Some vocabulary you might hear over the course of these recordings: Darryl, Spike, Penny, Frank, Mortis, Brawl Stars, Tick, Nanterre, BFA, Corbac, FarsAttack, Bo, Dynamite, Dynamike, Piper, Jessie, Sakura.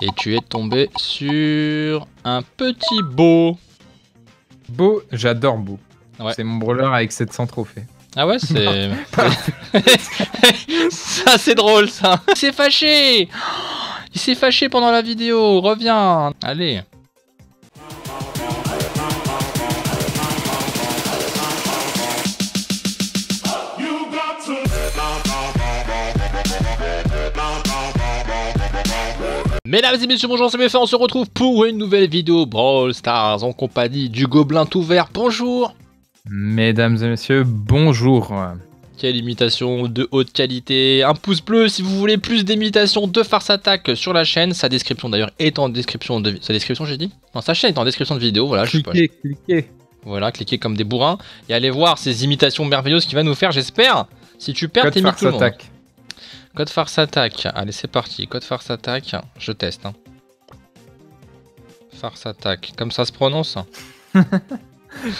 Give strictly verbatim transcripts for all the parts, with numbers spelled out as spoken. Et tu es tombé sur un petit Bo. Bo, j'adore Bo. Ouais. C'est mon brawler avec sept cents trophées. Ah ouais, c'est... ça, c'est drôle, ça. Il s'est fâché. Il s'est fâché pendant la vidéo. Reviens. Allez. Mesdames et messieurs, bonjour, c'est B F A, on se retrouve pour une nouvelle vidéo Brawl Stars en compagnie du Gobelin Tout Vert. Bonjour. Mesdames et messieurs, bonjour. Quelle imitation de haute qualité. Un pouce bleu si vous voulez plus d'imitations de FarsAttack sur la chaîne. Sa description d'ailleurs est en description de... Sa description j'ai dit Non, sa chaîne est en description de vidéo, voilà. Cliquez, je sais pas. cliquez. Voilà, cliquez comme des bourrins et allez voir ces imitations merveilleuses qu'il va nous faire, j'espère. Si tu perds, t'imites tout le monde. Code FarsAttack, allez c'est parti, code FarsAttack, je teste. Hein. FarsAttack, comme ça se prononce.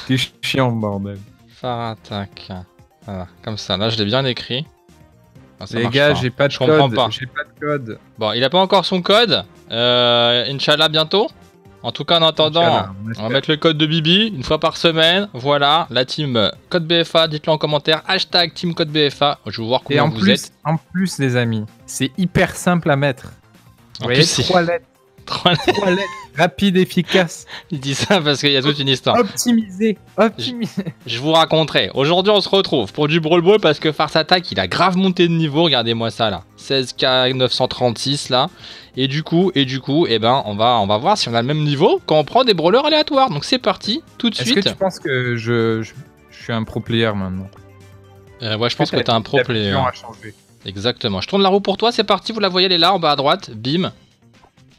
T'es chiant bordel. FarsAttack, voilà, comme ça, là je l'ai bien écrit. Ah, ça les gars, j'ai pas de code, j'ai pas de code. Bon, il a pas encore son code, euh, Inch'Allah bientôt. En tout cas en attendant, on va mettre le code de Bibi une fois par semaine. Voilà, la team Code B F A, dites-le en commentaire, hashtag team Code B F A, je veux voir combien vous plus, êtes. En plus les amis, c'est hyper simple à mettre. Vous voyez, trois lettres. trois lettres, rapide, efficace. Il dit ça parce qu'il y a toute une histoire. Optimisé, optimisé. Je, je vous raconterai. Aujourd'hui on se retrouve pour du Brawl Ball parce que FarsAttack il a grave monté de niveau, regardez-moi ça là. seize K neuf cent trente-six là. Et du coup, et du coup, eh ben, on va, on va voir si on a le même niveau quand on prend des brawlers aléatoires. Donc c'est parti, tout de suite. Est-ce que tu penses que je, je, je suis un pro player maintenant? euh, Ouais, je pense que t'es un pro player. Exactement. Je tourne la roue pour toi, c'est parti. Vous la voyez, elle est là, en bas à droite. Bim.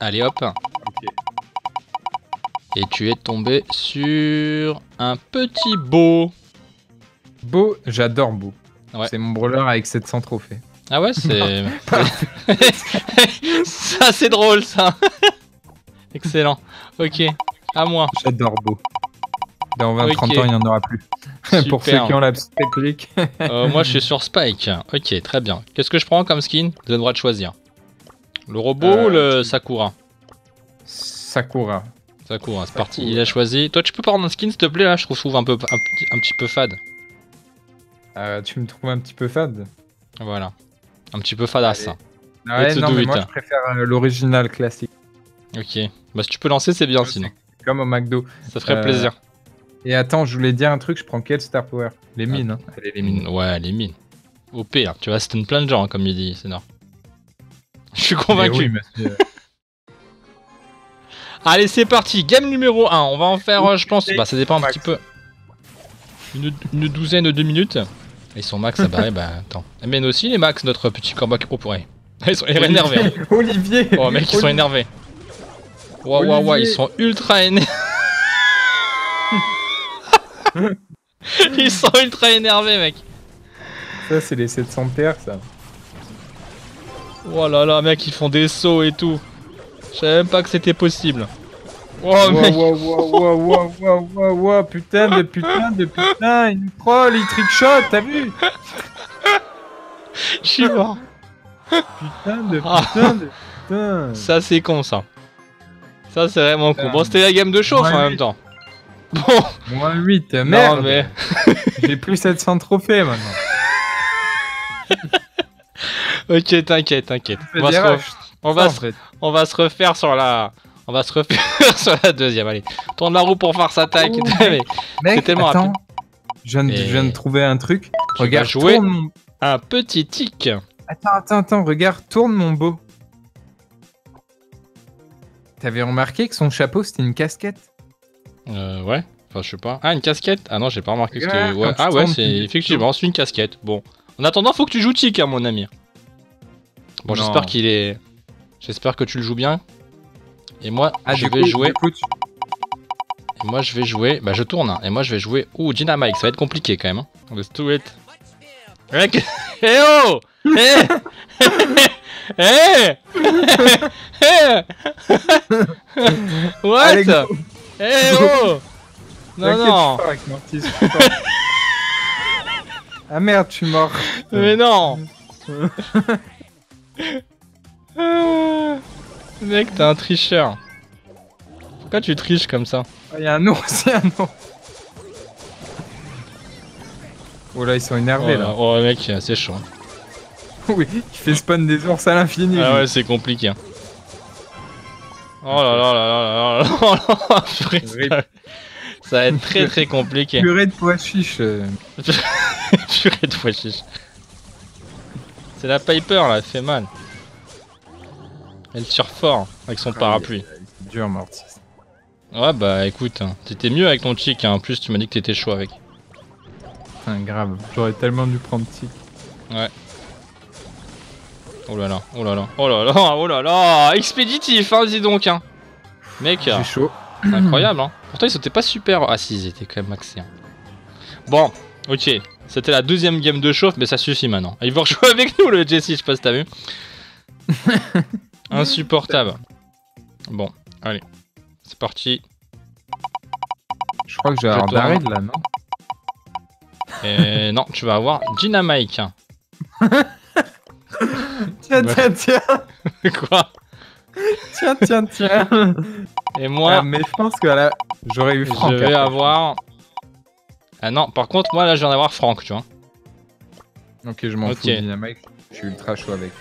Allez, hop. Okay. Et tu es tombé sur un petit Bo. Bo, j'adore Bo. Ouais. C'est mon brawler avec sept cents trophées. Ah ouais, c'est... ça, c'est drôle, ça. Excellent. Ok, à moi. J'adore Bo. Dans vingt trente okay. ans, il n'y en aura plus. Pour ceux qui ont la réplique. euh, moi, je suis sur Spike. Ok, très bien. Qu'est-ce que je prends comme skin? Vous avez le droit de choisir. Le robot euh... ou le Sakura? Sakura. Sakura, c'est parti. Il a choisi. Toi, tu peux prendre un skin, s'il te plaît, là? Je trouve un, peu, un, un petit peu fade. Euh, tu me trouves un petit peu fade? Voilà. Un petit peu fadasse. Ah ouais, non, mais moi je préfère euh, l'original classique. Ok. Bah si tu peux lancer, c'est bien sinon. Comme au McDo. Ça ferait euh... plaisir. Et attends, je voulais dire un truc, je prends quel Star Power? Les mines, ah, hein. Allez, les mines. Ouais, les mines. Au pire, tu vas stun plein de gens, hein, comme il dit, c'est normal. Je suis convaincu. Oui, allez, c'est parti. Game numéro un. On va en faire, euh, je pense. Bah ça dépend un max. petit peu. Une, une douzaine ou deux minutes. Ils sont max, ça paraît, bah attends. Mais nous aussi les max, notre petit Corbac. Oh pourrait. Ils sont Olivier, énervés. Hein. Olivier. Oh mec, ils Olivier. sont énervés. Waouh, waouh, waouh, ils sont ultra énervés. Ils sont ultra énervés, mec. Ça, c'est les sept cents P R, ça. Oh là là, mec, ils font des sauts et tout. Je savais même pas que c'était possible. Wow, wow, wow, wow, wow, wow, wow, wow, putain de putain de putain, il nous troll, il trickshot, t'as vu? Je suis mort. Putain de putain de putain. Ça c'est con ça. Ça c'est vraiment con. Bon, c'était la game de chauffe en même temps. Bon. Moins huit, merde. Mais... j'ai plus sept cents trophées maintenant. Ok, t'inquiète, t'inquiète. On, ref... on, re... on va se refaire sur la... On va se refaire sur la deuxième, allez. Tourne la roue pour FarsAttack. C'est tellement attends. rapide. Je viens, de, je viens de trouver un truc. Tu regarde, jouer tourne mon... un petit tic. Attends, attends, attends, regarde, tourne mon beau. T'avais remarqué que son chapeau, c'était une casquette? Euh, ouais. Enfin, je sais pas. Ah, une casquette? Ah non, j'ai pas remarqué. Regarde, que ouais. Ah ouais, c'est effectivement, c'est une casquette. Bon. En attendant, faut que tu joues tic, hein, mon ami. Bon, j'espère qu'il est... J'espère que tu le joues bien. Et moi, ah, je vais coup, jouer. Et moi, je vais jouer. Bah, je tourne. Hein. Et moi, je vais jouer. Ouh, Dynamite. Ça va être compliqué quand même. Hein. Let's do it. Mec. Eh oh. Eh. Eh. What. Eh oh. Non, non. Avec Mortis, ah merde, je suis mort. Mais non. Mec, t'es un tricheur. Pourquoi tu triches comme ça? Il y a un ours, il y a un ours. Oh là, ils sont énervés oh, là. Oh mec, c'est chaud. Oui, il fait spawn des ours à l'infini. Ah ouais, c'est compliqué. Oh là là là là là là là. Ça va être très très compliqué. Purée de pois chiche. Purée de pois chiche. C'est la Piper là, elle fait mal. Elle tire fort avec son parapluie. C'est dur, Mortis. Ouais, bah écoute, t'étais mieux avec ton Tick, hein. En plus, tu m'as dit que t'étais chaud avec. Putain, grave, j'aurais tellement dû prendre Tick. Ouais. Oh là là, oh là là, oh là là, oh là là, expéditif, hein, dis donc, hein. Mec, j'ai chaud. Incroyable, hein. Pourtant, ils étaient pas super. Ah, si, ils étaient quand même maxés. Hein. Bon, ok. C'était la deuxième game de chauffe, mais ça suffit maintenant. Il veut rejouer avec nous, le Jessie, je sais pas si t'as vu. Insupportable. Bon, allez. C'est parti. Je crois que je vais avoir Darryl là, non? Et non, tu vas avoir Dynamike. Tiens, tiens, tiens. Quoi? Tiens, tiens, tiens. Et moi... Ah, mais je pense que là, j'aurais eu Frank. Je vais avoir... Ah non, par contre, moi là, je viens d'avoir Frank, tu vois. Ok, je m'en okay. fous de Dynamite. Je suis ultra chaud avec.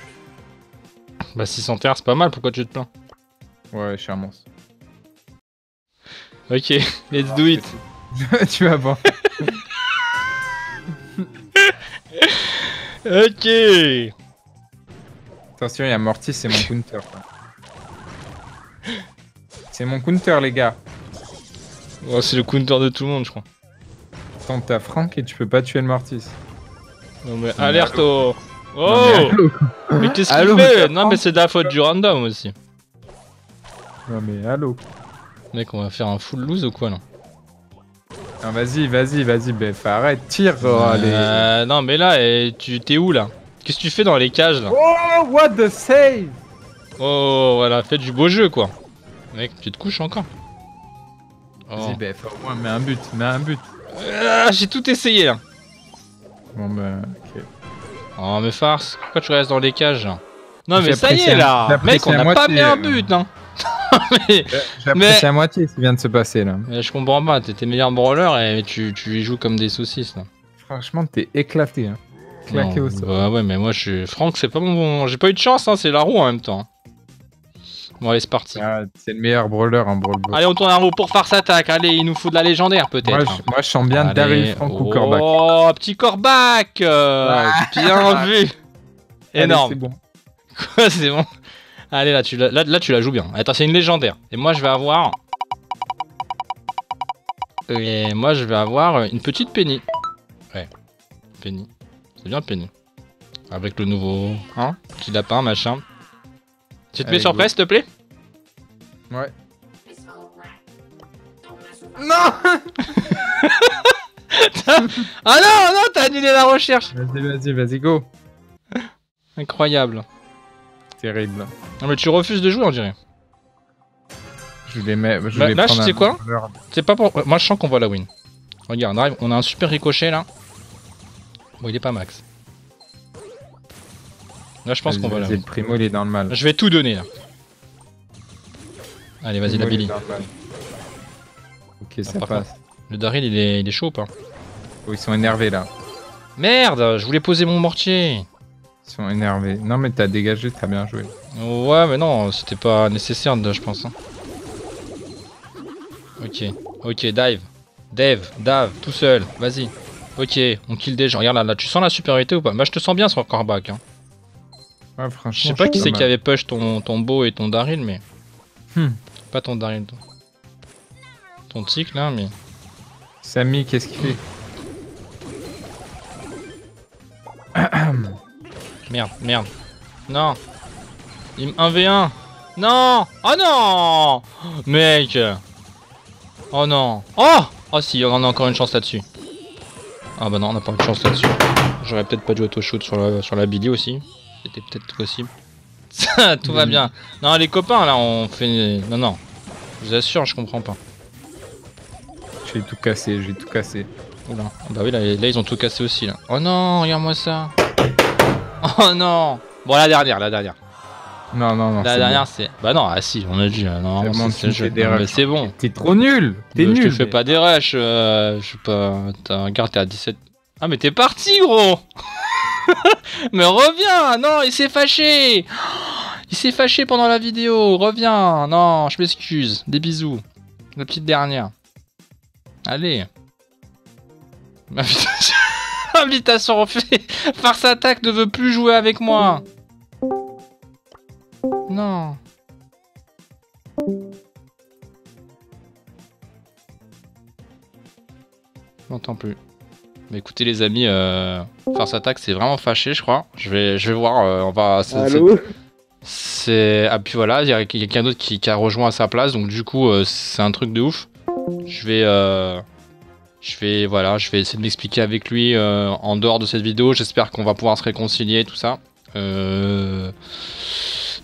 Bah, six cents T R, c'est pas mal, pourquoi tu te plains? Ouais, je suis un monstre. Ok, let's do it. Tu vas voir. Ok. Attention, il y a Mortis, c'est mon counter. C'est mon counter, les gars. Oh, c'est le counter de tout le monde, je crois. Attends, t'as Frank et tu peux pas tuer le Mortis. Non mais alerte au... Oh non, mais, mais qu'est-ce qu'il fait? Non mais c'est de la faute du random aussi. Non mais allô. Mec, on va faire un full lose ou quoi là? Non vas-y, vas-y, vas-y, B F A, arrête, tire oh, euh, les... Non mais là, eh, tu t'es où là? Qu'est-ce que tu fais dans les cages là? Oh, what the save. Oh, voilà, fais du beau jeu quoi. Mec, tu te couches encore oh. Vas-y B F A, au moins mets un but, mets un but. Euh, J'ai tout essayé là. Bon bah, ok. Oh mais farce, pourquoi tu restes dans les cages là? Non mais ça y est là, mec, on n'a pas mis un but hein. Mais j'apprécie à moitié ce qui vient de se passer là. Mais je comprends pas, t'es tes meilleurs brawlers et tu, tu y joues comme des saucisses là. Franchement t'es éclaté hein. Claqué au sol. Bah ouais mais moi je suis... Franck c'est pas mon... J'ai pas eu de chance hein, c'est la roue en même temps. Bon allez c'est parti. Ah, c'est le meilleur brawler en brawl. Allez on tourne la roue pour FarsAttack, allez il nous faut de la légendaire peut-être. Moi, hein. moi je sens bien Darryl, Franck oh, ou Corbac. Oh petit Corbac euh, ouais. Bien vu. Énorme. Allez, c'est bon. Quoi c'est bon? Allez, là tu, la, là, là, tu la joues bien. Attends, c'est une légendaire. Et moi, je vais avoir... Et moi, je vais avoir une petite Penny. Ouais. Penny. C'est bien Penny. Avec le nouveau... Hein? Petit lapin, machin. Tu te Allez, mets sur place, s'il te plaît? Ouais. Non. Ah non, non, t'as annulé la recherche. Vas-y, vas-y, vas-y, go. Incroyable. Terrible. Non mais tu refuses de jouer on dirait. Je les mets. Je bah, là je sais quoi. C'est pas pour. Moi je sens qu'on voit la win. Regarde, on arrive, on a un super ricochet là. Bon il est pas max. Là je pense qu'on voit la win. Le primo il est dans le mal. Je vais tout donner là. Allez vas-y la Billy. Ok ça passe. Le Darryl il est, il est chaud ou pas? Oh ils sont énervés là. Merde, je voulais poser mon mortier. Ils sont énervés. Non mais t'as dégagé, t'as bien joué. Ouais mais non, c'était pas nécessaire je pense. Hein. Ok, ok, dive. Dave, Dave, tout seul, vas-y. Ok, on kill des gens. Regarde là, là, tu sens la supériorité ou pas? Bah je te sens bien sur Corbac. Hein. Ouais franchement. Je sais pas qui c'est qui avait push ton, ton Bo et ton Darryl mais... Hmm. Pas ton Darryl. Ton, ton Tick là mais... Samy, qu'est-ce qu'il fait? Merde, merde. Non. Il un v un. Non. Oh non. Mec. Oh non. Oh. Oh si, on en a encore une chance là-dessus. Ah bah non, on n'a pas une chance là-dessus. J'aurais peut-être pas dû auto-shoot sur la, sur la Billy aussi. C'était peut-être possible. Ça, tout va bien. Non, les copains, là, on fait... Non, non. Je vous assure, je comprends pas. J'ai tout cassé, j'ai tout cassé. Oula. Bah oui, là, là, ils ont tout cassé aussi, là. Oh non, regarde-moi ça. Oh non. Bon la dernière, la dernière. Non, non, non. La dernière, bon. c'est. Bah non, ah si, on a dit. Non, c'est bon. T'es trop nul. T'es nul. Je te fais mais... pas des rushs. Euh, je sais pas. T'as un quart, t'es à dix-sept. Ah, mais t'es parti, gros. Mais reviens. Non, il s'est fâché. Il s'est fâché pendant la vidéo. Reviens. Non, je m'excuse. Des bisous. La petite dernière. Allez. Invitation, Invitation refaite. FarsAttack ne veut plus jouer avec moi. Non. Je m'entends plus. Mais écoutez les amis, euh, FarsAttack c'est vraiment fâché je crois. Je vais, je vais voir, euh, on va... Allô. C'est... Ah puis voilà, il y a quelqu'un d'autre qui, qui a rejoint à sa place, donc du coup euh, c'est un truc de ouf. Je vais... Euh... Je vais, voilà, je vais essayer de m'expliquer avec lui euh, en dehors de cette vidéo. J'espère qu'on va pouvoir se réconcilier, tout ça. Euh...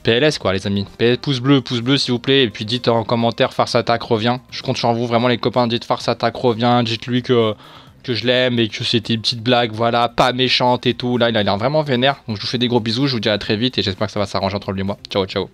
P L S quoi les amis. P L S, pouce bleu, pouce bleu s'il vous plaît. Et puis dites en commentaire FarsAttack revient. Je compte sur vous vraiment les copains. Dites FarsAttack revient. Dites-lui que, que je l'aime et que c'était une petite blague. Voilà, pas méchante et tout. Là, il a l'air vraiment vénère. Donc je vous fais des gros bisous. Je vous dis à très vite et j'espère que ça va s'arranger entre lui et moi. Ciao, ciao.